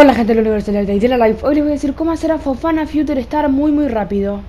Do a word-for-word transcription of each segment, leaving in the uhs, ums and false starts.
Hola gente del universo de la vida y de la live. Hoy les voy a decir cómo hacer a Fofana Future Star muy muy rápido.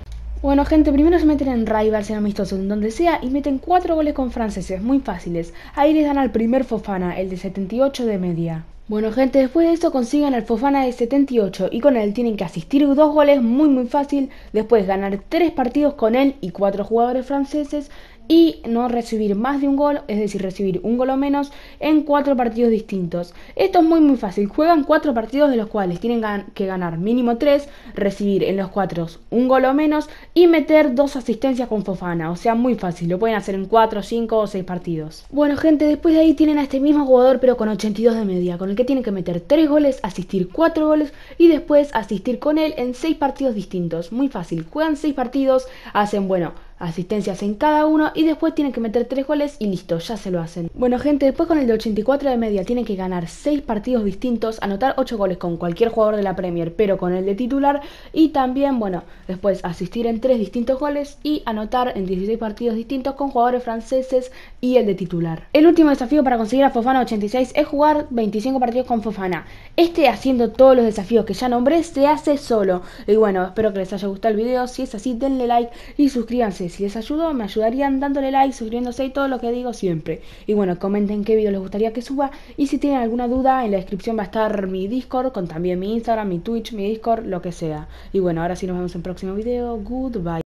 Bueno gente, primero se meten en rivals, en amistosos, en donde sea, y meten cuatro goles con franceses, muy fáciles. Ahí les dan al primer Fofana, el de setenta y ocho de media. Bueno gente, después de eso consigan al Fofana de setenta y ocho y con él tienen que asistir dos goles, muy muy fácil. Después ganar tres partidos con él y cuatro jugadores franceses y no recibir más de un gol, es decir, recibir un gol o menos en cuatro partidos distintos. Esto es muy muy fácil, juegan cuatro partidos de los cuales tienen que ganar mínimo tres, recibir en los cuatro un gol o menos y meter dos asistencias con Fofana, o sea muy fácil, lo pueden hacer en cuatro, cinco o seis partidos. Bueno gente, después de ahí tienen a este mismo jugador pero con ochenta y dos de media, con el que tienen que meter tres goles, asistir cuatro goles y después asistir con él en seis partidos distintos, muy fácil, juegan seis partidos, hacen bueno... asistencias en cada uno y después tienen que meter tres goles y listo, ya se lo hacen. Bueno gente, después con el de ochenta y cuatro de media tienen que ganar seis partidos distintos, anotar ocho goles con cualquier jugador de la Premier, pero con el de titular, y también, bueno, después asistir en tres distintos goles y anotar en dieciséis partidos distintos con jugadores franceses y el de titular. El último desafío para conseguir a Fofana ochenta y seis es jugar veinticinco partidos con Fofana. Este, haciendo todos los desafíos que ya nombré, se hace solo. Y bueno, espero que les haya gustado el video, si es así denle like y suscríbanse. Si les ayudo, me ayudarían dándole like, suscribiéndose y todo lo que digo siempre. Y bueno, comenten qué video les gustaría que suba. Y si tienen alguna duda, en la descripción va a estar mi Discord, con también mi Instagram, mi Twitch, mi Discord, lo que sea. Y bueno, ahora sí nos vemos en el próximo video. Goodbye.